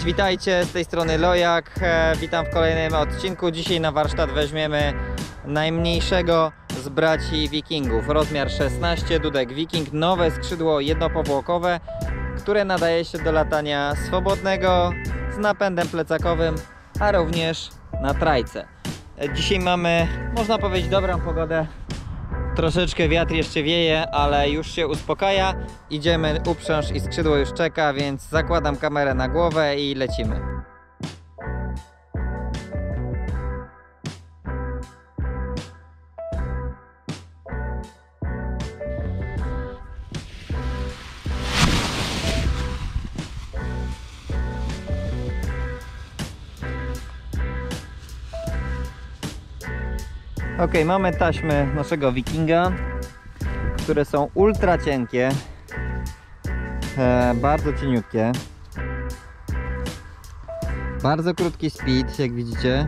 Cześć, witajcie, z tej strony Lojak, witam w kolejnym odcinku. Dzisiaj na warsztat weźmiemy najmniejszego z braci Wikingów, rozmiar 16, Dudek Wiking, nowe skrzydło jednopowłokowe, które nadaje się do latania swobodnego, z napędem plecakowym, a również na trajce. Dzisiaj mamy, można powiedzieć, dobrą pogodę, troszeczkę wiatr jeszcze wieje, ale już się uspokaja. Idziemy, uprząż i skrzydło już czeka, więc zakładam kamerę na głowę i lecimy. Ok, mamy taśmy naszego Wikinga, które są ultra cienkie, bardzo cieniutkie, bardzo krótki speed, jak widzicie.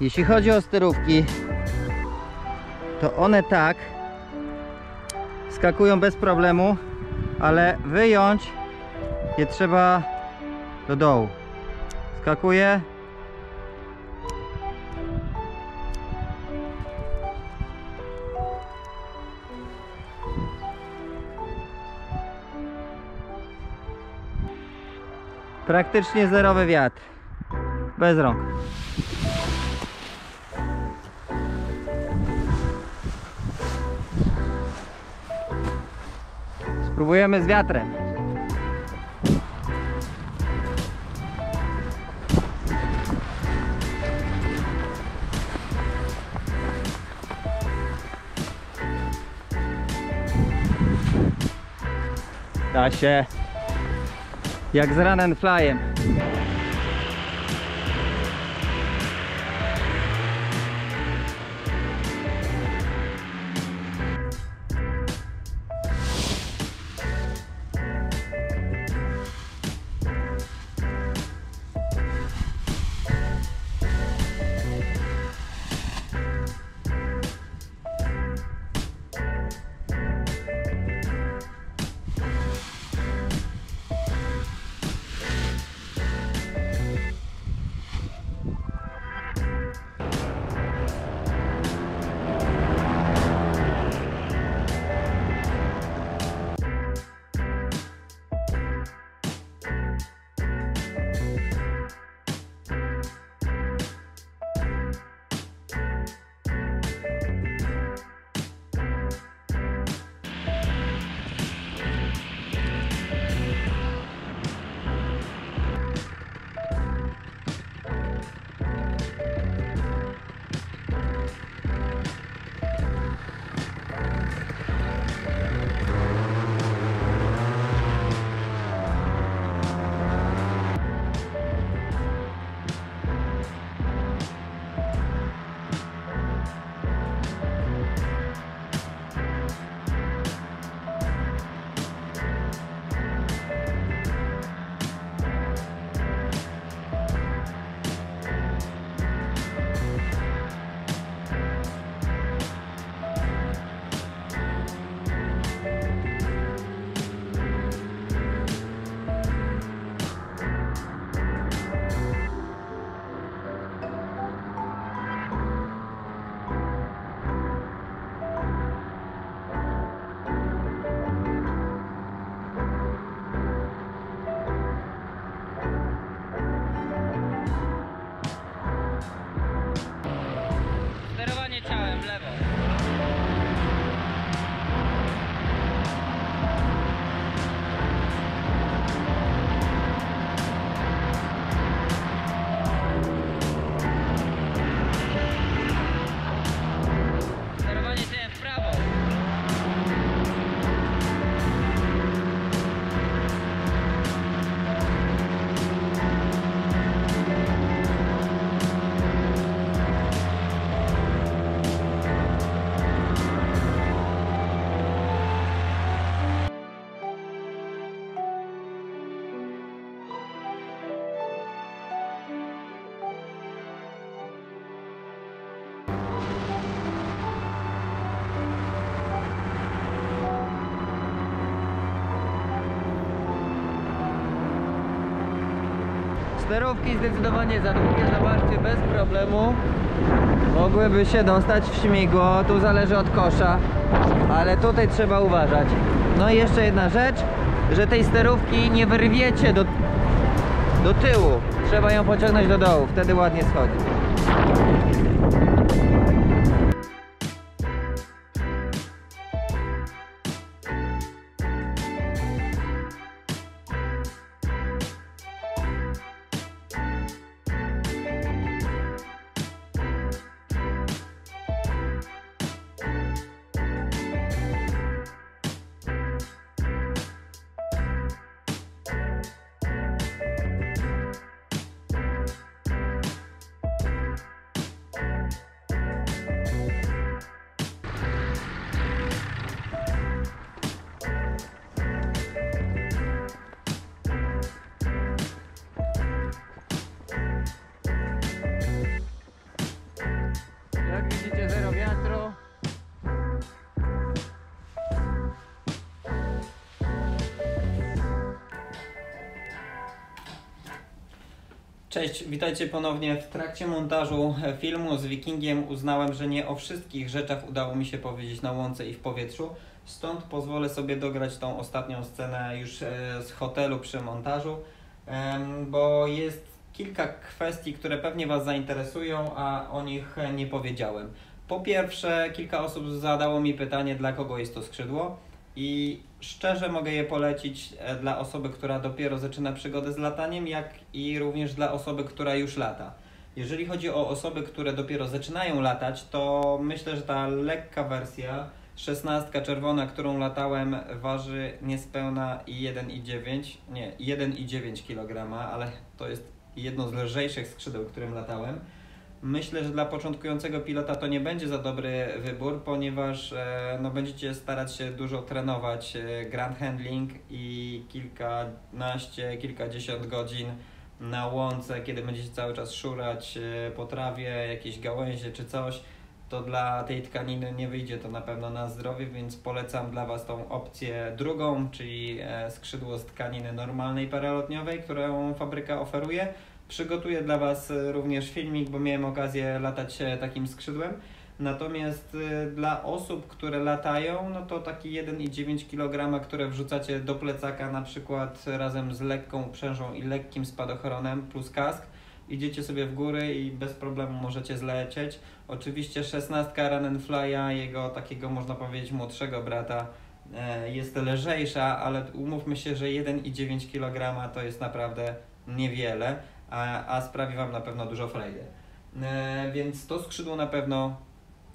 Jeśli chodzi o sterówki, to one tak skakują bez problemu, ale wyjąć je trzeba do dołu. Skakuje. Praktycznie zerowy wiatr. Bez rąk. Spróbujemy z wiatrem. Da się. Jak z Run and Flyem. Sterówki zdecydowanie za długie, zawarcie bez problemu. Mogłyby się dostać w śmigło, tu zależy od kosza, ale tutaj trzeba uważać. No i jeszcze jedna rzecz, że tej sterówki nie wyrwiecie do tyłu. Trzeba ją pociągnąć do dołu, wtedy ładnie schodzi. Cześć, witajcie ponownie. W trakcie montażu filmu z Wikingiem uznałem, że nie o wszystkich rzeczach udało mi się powiedzieć na łące i w powietrzu, stąd pozwolę sobie dograć tą ostatnią scenę już z hotelu przy montażu, bo jest kilka kwestii, które pewnie Was zainteresują, a o nich nie powiedziałem. Po pierwsze, kilka osób zadało mi pytanie, dla kogo jest to skrzydło, i szczerze mogę je polecić dla osoby, która dopiero zaczyna przygodę z lataniem, jak i również dla osoby, która już lata. Jeżeli chodzi o osoby, które dopiero zaczynają latać, to myślę, że ta lekka wersja, 16 czerwona, którą latałem, waży niespełna 1,9 kg, ale to jest jedno z lżejszych skrzydeł, którym latałem. Myślę, że dla początkującego pilota to nie będzie za dobry wybór, ponieważ no, będziecie starać się dużo trenować ground handling i kilkadziesiąt godzin na łące, kiedy będziecie cały czas szurać po trawie, jakieś gałęzie czy coś, to dla tej tkaniny nie wyjdzie to na pewno na zdrowie, więc polecam dla Was tą opcję drugą, czyli skrzydło z tkaniny normalnej paralotniowej, którą fabryka oferuje. Przygotuję dla Was również filmik, bo miałem okazję latać takim skrzydłem. Natomiast dla osób, które latają, no to taki 1,9 kg, które wrzucacie do plecaka na przykład razem z lekką uprzężą i lekkim spadochronem plus kask, idziecie sobie w góry i bez problemu możecie zlecieć. Oczywiście 16 Run and Fly'a, jego takiego można powiedzieć młodszego brata, jest lżejsza, ale umówmy się, że 1,9 kg to jest naprawdę niewiele. A sprawi Wam na pewno dużo frajdy. Więc to skrzydło na pewno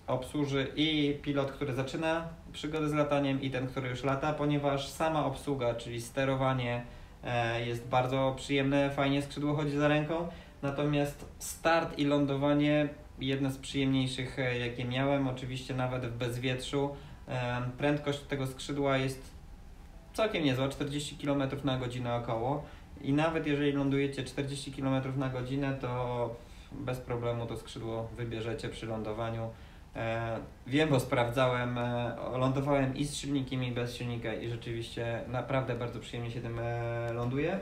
obsłuży i pilot, który zaczyna przygodę z lataniem, i ten, który już lata, ponieważ sama obsługa, czyli sterowanie, jest bardzo przyjemne, fajnie skrzydło chodzi za ręką, natomiast start i lądowanie jedne z przyjemniejszych, jakie miałem, oczywiście nawet w bezwietrzu. Prędkość tego skrzydła jest całkiem niezła, 40 km na godzinę około. I nawet jeżeli lądujecie 40 km na godzinę, to bez problemu to skrzydło wybierzecie przy lądowaniu. Wiem, bo sprawdzałem, lądowałem i z silnikiem, i bez silnika, i rzeczywiście naprawdę bardzo przyjemnie się tym ląduje.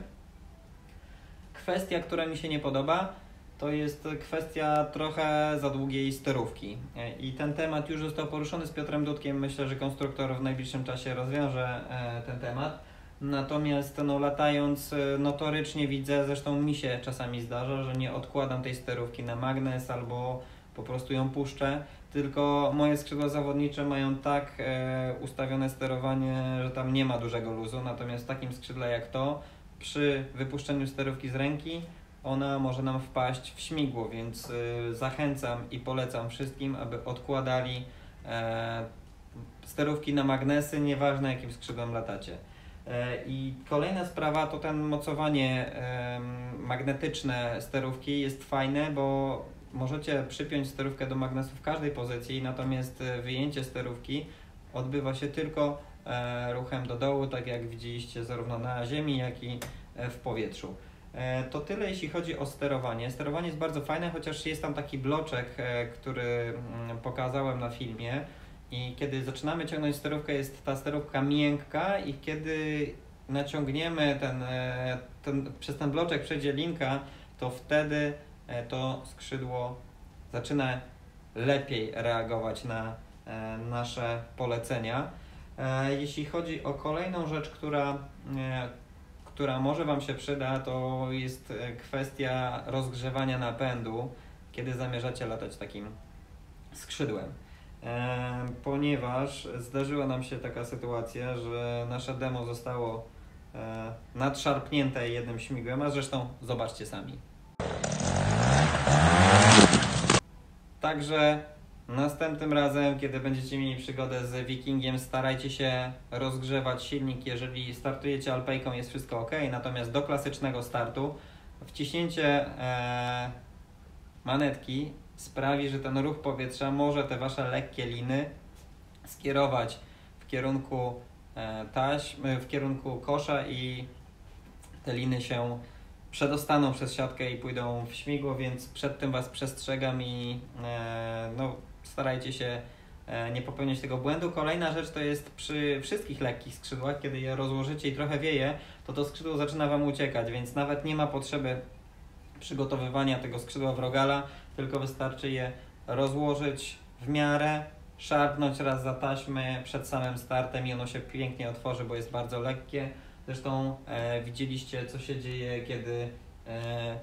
Kwestia, która mi się nie podoba, to jest kwestia trochę za długiej sterówki. I ten temat już został poruszony z Piotrem Dudkiem. Myślę, że konstruktor w najbliższym czasie rozwiąże ten temat. Natomiast no, latając notorycznie widzę, zresztą mi się czasami zdarza, że nie odkładam tej sterówki na magnes albo po prostu ją puszczę, tylko moje skrzydła zawodnicze mają tak ustawione sterowanie, że tam nie ma dużego luzu, natomiast w takim skrzydle jak to, przy wypuszczeniu sterówki z ręki, ona może nam wpaść w śmigło, więc zachęcam i polecam wszystkim, aby odkładali sterówki na magnesy, nieważne jakim skrzydłem latacie. I kolejna sprawa to ten mocowanie magnetyczne sterówki jest fajne, bo możecie przypiąć sterówkę do magnesu w każdej pozycji, natomiast wyjęcie sterówki odbywa się tylko ruchem do dołu, tak jak widzieliście zarówno na ziemi, jak i w powietrzu. To tyle jeśli chodzi o sterowanie. Sterowanie jest bardzo fajne, chociaż jest tam taki bloczek, który pokazałem na filmie. I kiedy zaczynamy ciągnąć sterówkę, jest ta sterówka miękka, i kiedy naciągniemy przez ten bloczek przejdzie linka, to wtedy to skrzydło zaczyna lepiej reagować na nasze polecenia. Jeśli chodzi o kolejną rzecz, która może Wam się przyda, to jest kwestia rozgrzewania napędu, kiedy zamierzacie latać takim skrzydłem. Ponieważ zdarzyła nam się taka sytuacja, że nasze demo zostało nadszarpnięte jednym śmigłem, a zresztą zobaczcie sami. Także następnym razem, kiedy będziecie mieli przygodę z V-Kingiem, starajcie się rozgrzewać silnik. Jeżeli startujecie alpejką, jest wszystko ok, natomiast do klasycznego startu wciśnięcie manetki sprawi, że ten ruch powietrza może te Wasze lekkie liny skierować w kierunku taśmy, w kierunku kosza i te liny się przedostaną przez siatkę i pójdą w śmigło, więc przed tym Was przestrzegam i no, starajcie się nie popełniać tego błędu. Kolejna rzecz to jest przy wszystkich lekkich skrzydłach, kiedy je rozłożycie i trochę wieje, to to skrzydło zaczyna Wam uciekać, więc nawet nie ma potrzeby przygotowywania tego skrzydła w rogala, tylko wystarczy je rozłożyć w miarę, szarpnąć raz za taśmę przed samym startem i ono się pięknie otworzy, bo jest bardzo lekkie. Zresztą widzieliście, co się dzieje, kiedy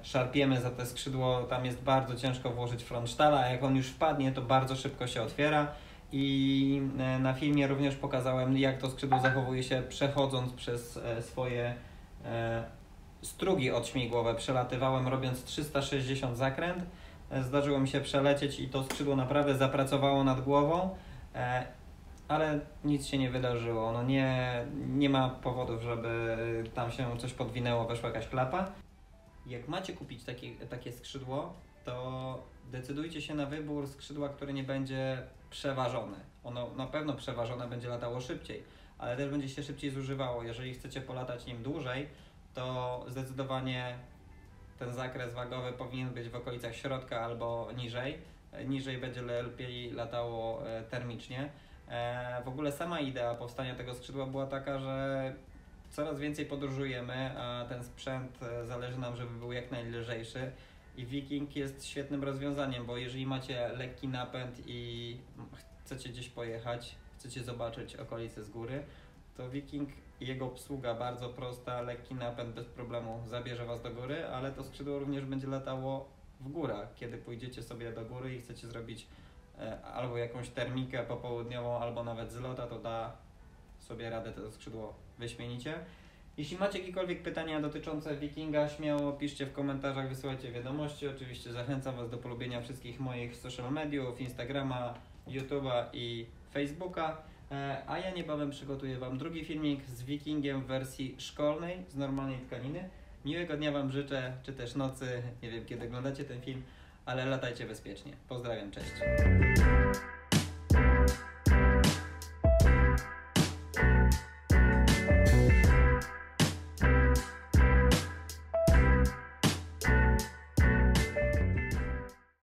szarpiemy za te skrzydło, tam jest bardzo ciężko włożyć frontstala, a jak on już wpadnie, to bardzo szybko się otwiera. I na filmie również pokazałem, jak to skrzydło zachowuje się, przechodząc przez swoje strugi odśmigłowe. Przelatywałem, robiąc 360 zakręt. Zdarzyło mi się przelecieć i to skrzydło naprawdę zapracowało nad głową, ale nic się nie wydarzyło. No nie ma powodów, żeby tam się coś podwinęło, weszła jakaś klapa. Jak macie kupić takie skrzydło, to decydujcie się na wybór skrzydła, które nie będzie przeważone. Ono na pewno przeważone będzie latało szybciej, ale też będzie się szybciej zużywało. Jeżeli chcecie polatać nim dłużej, to zdecydowanie ten zakres wagowy powinien być w okolicach środka albo niżej. Niżej będzie lepiej latało termicznie. W ogóle sama idea powstania tego skrzydła była taka, że coraz więcej podróżujemy, a ten sprzęt zależy nam, żeby był jak najlżejszy. I V-King jest świetnym rozwiązaniem, bo jeżeli macie lekki napęd i chcecie gdzieś pojechać, chcecie zobaczyć okolice z góry, to V-King i jego obsługa bardzo prosta, lekki napęd bez problemu zabierze Was do góry, ale to skrzydło również będzie latało w górach, kiedy pójdziecie sobie do góry i chcecie zrobić albo jakąś termikę popołudniową, albo nawet zlota, to da sobie radę to skrzydło wyśmienicie. Jeśli macie jakiekolwiek pytania dotyczące V-Kinga, śmiało piszcie w komentarzach, wysyłajcie wiadomości. Oczywiście zachęcam Was do polubienia wszystkich moich social mediów, Instagrama, YouTube'a i Facebooka. A ja niebawem przygotuję Wam drugi filmik z V-Kingiem w wersji szkolnej, z normalnej tkaniny. Miłego dnia Wam życzę, czy też nocy, nie wiem kiedy oglądacie ten film, ale latajcie bezpiecznie. Pozdrawiam, cześć!